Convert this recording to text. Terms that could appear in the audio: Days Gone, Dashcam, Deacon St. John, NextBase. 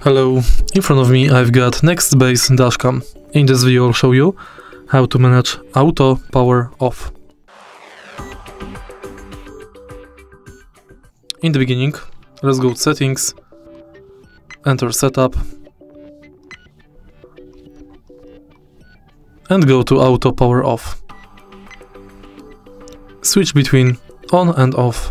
Hello, in front of me I've got NextBase dashcam. In this video I'll show you how to manage auto power off. In the beginning, let's go to settings, enter setup and go to auto power off. Switch between on and off.